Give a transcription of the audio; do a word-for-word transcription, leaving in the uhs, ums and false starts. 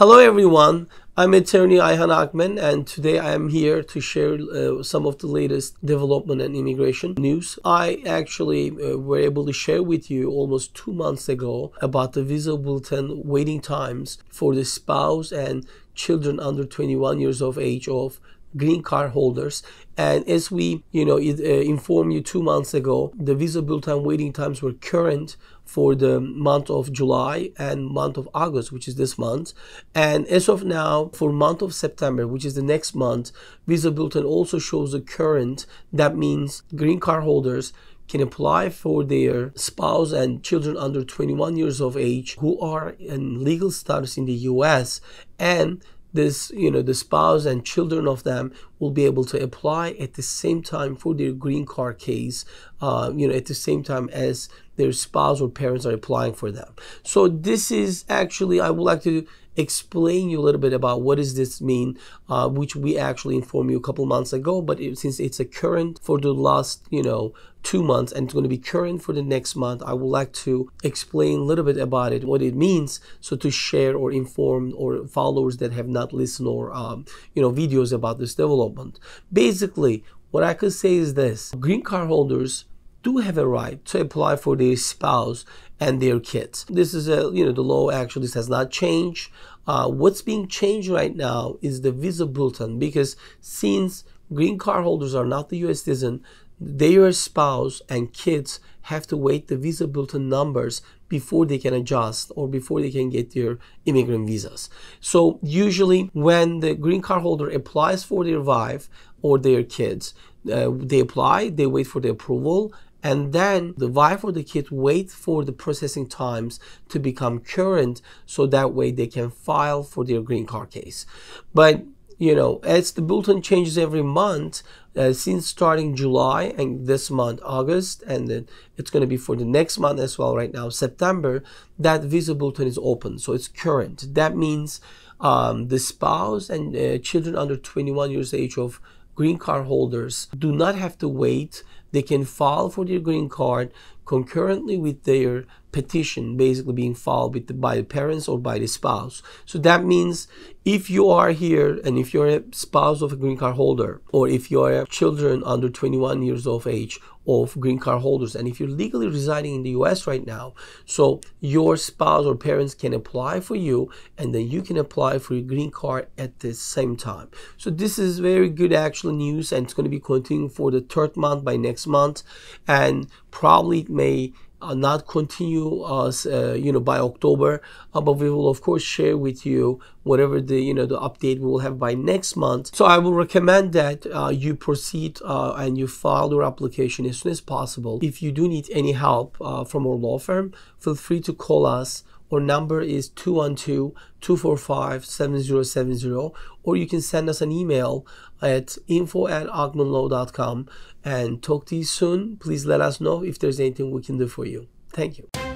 Hello everyone, I'm attorney Ayhan Ogmen, and today I am here to share uh, some of the latest development and immigration news. I actually uh, were able to share with you almost two months ago about the visa bulletin waiting times for the spouse and children under twenty-one years of age of green card holders. And as we you know it, uh, informed you two months ago, the visa bulletin waiting times were current for the month of July and month of August, which is this month, and as of now for month of September, which is the next month, visa bulletin also shows the current. That means green card holders can apply for their spouse and children under twenty-one years of age who are in legal status in the U S, and this, you know, the spouse and children of them will be able to apply at the same time for their green card case, uh, you know, at the same time as their spouse or parents are applying for them. So this is actually, I would like to explain you a little bit about what does this mean, uh, which we actually informed you a couple months ago, but it, since it's a current for the last, you know, two months and it's going to be current for the next month, I would like to explain a little bit about it, what it means, so to share or inform or followers that have not listened or, um, you know, videos about this development. Basically, what I could say is this: green card holders do have a right to apply for their spouse and their kids. This is a, you know, the law actually has not changed. Uh, what's being changed right now is the visa bulletin, because since green card holders are not the U S citizen, their spouse and kids have to wait the visa bulletin numbers before they can adjust or before they can get their immigrant visas. So usually when the green card holder applies for their wife or their kids, uh, they apply, they wait for the approval, and then the wife or the kid wait for the processing times to become current, so that way they can file for their green card case. But you know, as the bulletin changes every month, uh, since starting July and this month, August, and then it's going to be for the next month as well right now, September, that visa bulletin is open. So it's current. That means um, the spouse and uh, children under twenty-one years age of green card holders do not have to wait. They can file for their green card concurrently with their petition basically being filed with the, by the parents or by the spouse. So that means if you are here and if you're a spouse of a green card holder, or if you are children under twenty-one years of age of green card holders, and if you're legally residing in the U S right now, so your spouse or parents can apply for you, and then you can apply for your green card at the same time. So this is very good actual news, and it's going to be continuing for the third month by next month, and probably it may Uh, not continue us uh, you know by October, uh, but we will of course share with you whatever the you know the update we will have by next month. So I will recommend that uh, you proceed uh, and you file your application as soon as possible. If you do need any help uh, from our law firm, feel free to call us. Our number is two one two, two four five, seven zero seven zero, or you can send us an email at info at ogmen law dot com, and talk to you soon. Please let us know if there's anything we can do for you. Thank you.